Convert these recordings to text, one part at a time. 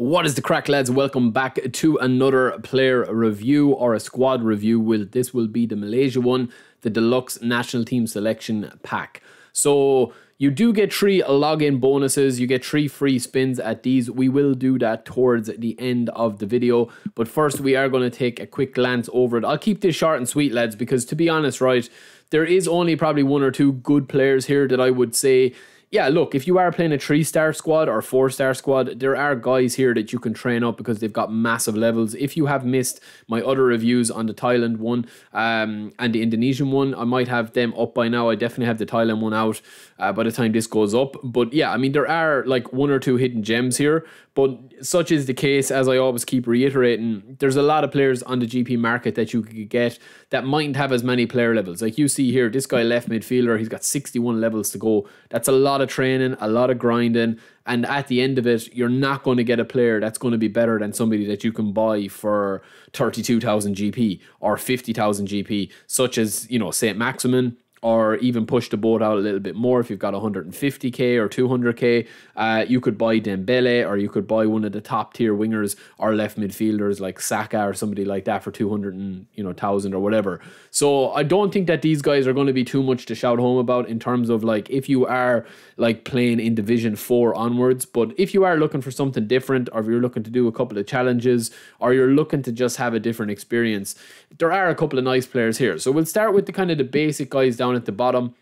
What is the crack, lads? Welcome back to another player review or a squad review. This will be the Malaysia one, the Deluxe National Team Selection Pack. So you do get 3 login bonuses, you get 3 free spins at these. We will do that towards the end of the video, but first we are going to take a quick glance over it. I'll keep this short and sweet, lads, because to be honest, right, there is only probably 1 or 2 good players here that I would say, yeah, look, if you are playing a 3-star squad or 4-star squad, there are guys here that you can train up because they've got massive levels. If you have missed my other reviews on the Thailand one and the Indonesian one, I might have them up by now. I definitely have the Thailand one out by the time this goes up. But yeah, I mean, there are like 1 or 2 hidden gems here. But such is the case, as I always keep reiterating, there's a lot of players on the GP market that you could get that mightn't have as many player levels. Like you see here, this guy left midfielder, he's got 61 levels to go. That's a lot of training, a lot of grinding, and at the end of it, you're not going to get a player that's going to be better than somebody that you can buy for 32,000 GP or 50,000 GP, such as, you know, St. Maximin, or even push the boat out a little bit more. If you've got 150k or 200k, you could buy Dembele, or you could buy one of the top tier wingers or left midfielders like Saka or somebody like that for 200,000 or whatever. So I don't think that these guys are going to be too much to shout home about in terms of like if you are like playing in Division 4 onwards. But if you are looking for something different, or if you're looking to do a couple of challenges, or you're looking to just have a different experience, there are a couple of nice players here. So we'll start with the kind of the basic guys down at the bottom.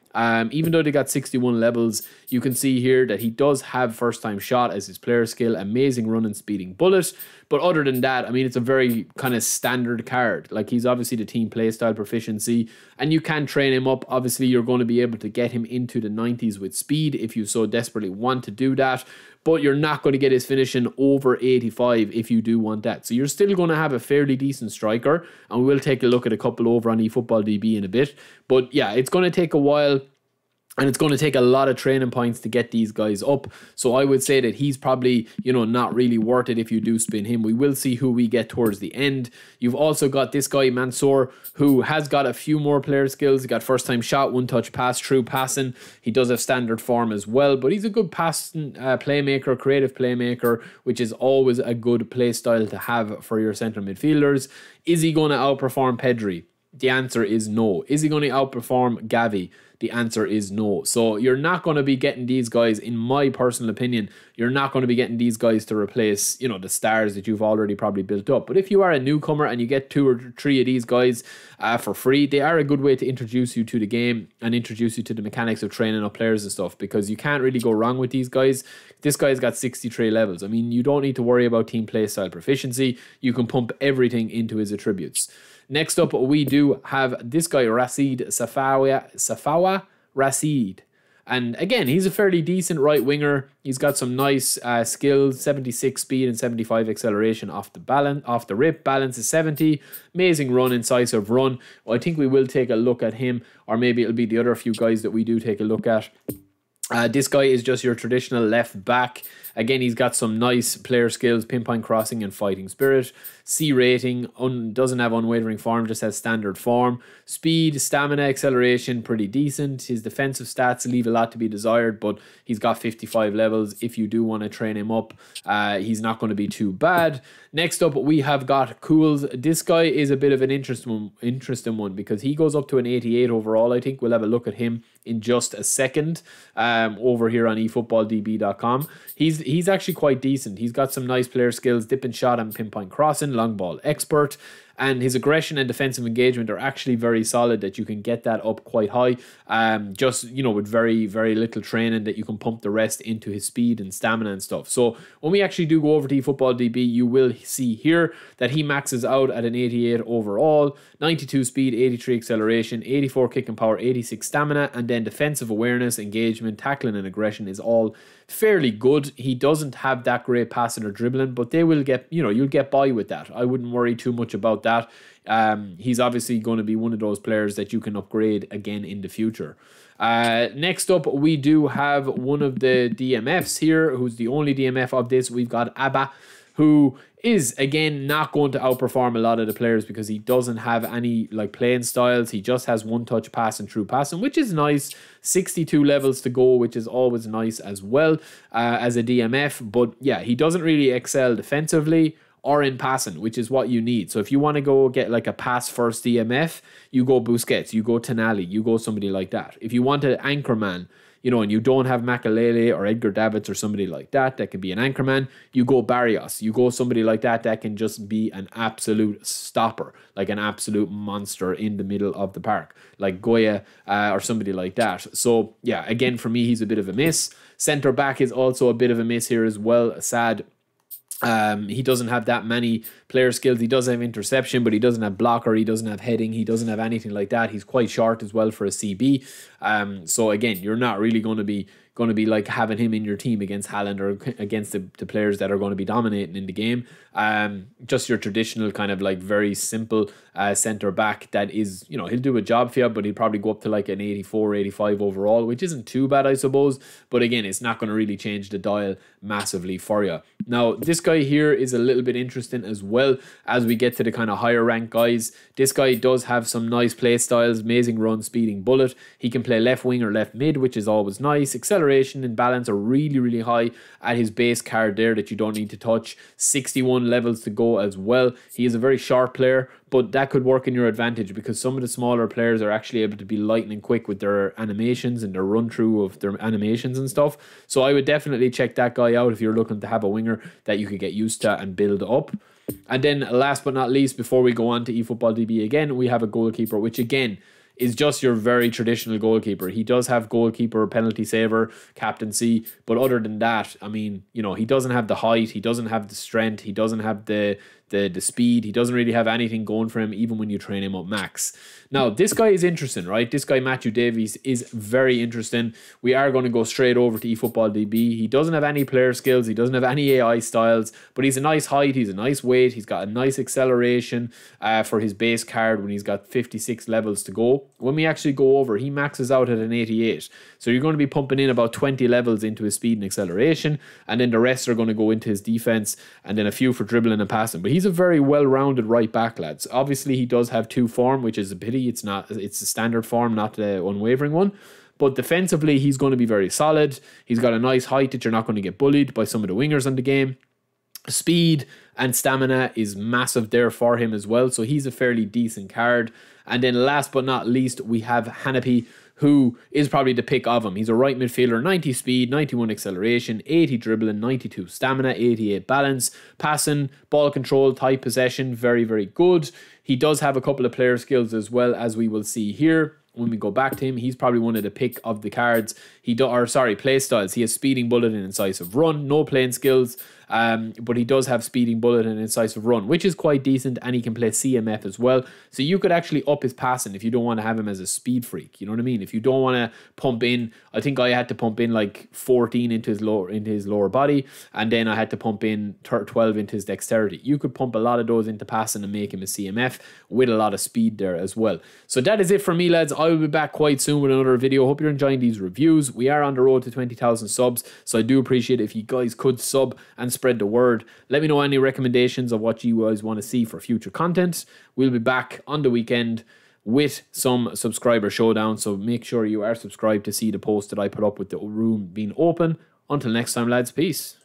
Even though they got 61 levels, you can see here that he does have first time shot as his player skill, amazing running, speeding, bullet. But other than that, I mean, it's a very kind of standard card. Like, he's obviously the team play style proficiency, and you can train him up. Obviously, you're going to be able to get him into the 90s with speed if you so desperately want to do that, but you're not going to get his finishing over 85 if you do want that. So you're still going to have a fairly decent striker, and we'll take a look at a couple over on eFootballDB in a bit. But yeah, it's going to take a while, and it's going to take a lot of training points to get these guys up. So I would say that he's probably, you know, not really worth it if you do spin him. We will see who we get towards the end. You've also got this guy, Mansour, who has got a few more player skills. He got first-time shot, one-touch pass, true passing. He does have standard form as well, but he's a good passing playmaker, creative playmaker, which is always a good play style to have for your central midfielders. Is he going to outperform Pedri? The answer is no. Is he going to outperform Gavi? The answer is no. So you're not going to be getting these guys, in my personal opinion, you're not going to be getting these guys to replace, you know, the stars that you've already probably built up. But if you are a newcomer and you get 2 or 3 of these guys for free, they are a good way to introduce you to the game and introduce you to the mechanics of training up players and stuff, because you can't really go wrong with these guys. This guy's got 63 levels. I mean, you don't need to worry about team play style proficiency. You can pump everything into his attributes. Next up, we do have this guy, Rashid Safawi. And again, he's a fairly decent right winger. He's got some nice skills, 76 speed and 75 acceleration off the rip. Balance is 70. Amazing run, incisive run. Well, I think we will take a look at him, or maybe it'll be the other few guys that we do take a look at. This guy is just your traditional left back. Again, he's got some nice player skills, pinpoint crossing and fighting spirit. C rating, doesn't have unwavering form, just has standard form. Speed, stamina, acceleration, pretty decent. His defensive stats leave a lot to be desired, but he's got 55 levels. If you do want to train him up, he's not going to be too bad. Next up, we have got Kools. This guy is a bit of an interesting one because he goes up to an 88 overall. I think we'll have a look at him in just a second. Over here on eFootballDB.com. He's actually quite decent. He's got some nice player skills, dip and shot and pinpoint crossing, long ball expert, and his aggression and defensive engagement are actually very solid, that you can get that up quite high, just, you know, with very, very little training, that you can pump the rest into his speed and stamina and stuff. So when we actually do go over to eFootballDB, you will see here that he maxes out at an 88 overall, 92 speed, 83 acceleration, 84 kicking power, 86 stamina, and then defensive awareness, engagement, tackling, and aggression is all fairly good. He doesn't have that great passing or dribbling, but they will get, you know, you'll get by with that. I wouldn't worry too much about that. He's obviously going to be one of those players that you can upgrade again in the future. Next up, we do have one of the DMFs here, who's the only DMF of this. We've got Abba, who is, again, not going to outperform a lot of the players because he doesn't have any like playing styles. He just has one touch pass and true passing, which is nice. 62 levels to go, which is always nice as well as a DMF. But yeah, he doesn't really excel defensively or in passing, which is what you need. So if you want to go get like a pass first DMF, you go Busquets, you go Tonali, you go somebody like that. If you want an anchorman, you know, and you don't have Makalele or Edgar Davids or somebody like that that can be an anchorman, you go Barrios, you go somebody like that that can just be an absolute stopper, like an absolute monster in the middle of the park, like Goya or somebody like that. So yeah, again, for me, he's a bit of a miss. Centre back is also a bit of a miss here as well. Sad. He doesn't have that many player skills. He does have interception, but he doesn't have blocker, he doesn't have heading, he doesn't have anything like that. He's quite short as well for a CB. So again, you're not really going to be like having him in your team against Haaland or against the players that are going to be dominating in the game. Just your traditional kind of like very simple centre back that is, you know, he'll do a job for you, but he'll probably go up to like an 84, 85 overall, which isn't too bad, I suppose. But again, it's not going to really change the dial massively for you. Now, this guy here is a little bit interesting as well as we get to the kind of higher rank guys. This guy does have some nice play styles, amazing run, speeding bullet. He can play left wing or left mid, which is always nice. Acceleration and balance are really, really high at his base card there that you don't need to touch. 61 levels to go as well. He is a very sharp player, but that could work in your advantage because some of the smaller players are actually able to be lightning quick with their animations and their run through of their animations and stuff. So I would definitely check that guy out if you're looking to have a winger that you could get used to and build up. And then last but not least, before we go on to eFootballDB again, we have a goalkeeper, which again is just your very traditional goalkeeper. He does have goalkeeper, penalty saver, captaincy, but other than that, I mean, you know, he doesn't have the height, he doesn't have the strength, he doesn't have the speed, he doesn't really have anything going for him even when you train him up max. Now, this guy is interesting, right? This guy, Matthew Davies, is very interesting. We are going to go straight over to eFootballDB. He doesn't have any player skills, he doesn't have any AI styles, but he's a nice height, he's a nice weight, he's got a nice acceleration for his base card when he's got 56 levels to go. When we actually go over, he maxes out at an 88. So you're going to be pumping in about 20 levels into his speed and acceleration, and then the rest are going to go into his defense, and then a few for dribbling and passing. But he's a very well-rounded right back, lads. Obviously, he does have two form, which is a pity. It's a standard form, not the unwavering one. But defensively, he's going to be very solid. He's got a nice height that you're not going to get bullied by some of the wingers on the game. Speed and stamina is massive there for him as well. So he's a fairly decent card. And then last but not least, we have Hanapi, who is probably the pick of him. He's a right midfielder, 90 speed, 91 acceleration, 80 dribbling, 92 stamina, 88 balance, passing, ball control, tight possession, very, very good. He does have a couple of player skills as well, as we will see here. When we go back to him, he's probably one of the pick of the cards. Play styles. He has speeding bullet and incisive run, no playing skills, but he does have speeding bullet and incisive run, which is quite decent, and he can play CMF as well. So you could actually up his passing if you don't want to have him as a speed freak. You know what I mean? If you don't want to pump in, I think I had to pump in like 14 into his lower body, and then I had to pump in 12 into his dexterity. You could pump a lot of those into passing and make him a CMF with a lot of speed there as well. So that is it for me, lads. I will be back quite soon with another video. Hope you're enjoying these reviews. We are on the road to 20,000 subs, so I do appreciate if you guys could sub and spread the word. Let me know any recommendations of what you guys want to see for future content. We'll be back on the weekend with some subscriber showdown, so make sure you are subscribed to see the post that I put up with the room being open. Until next time, lads, peace.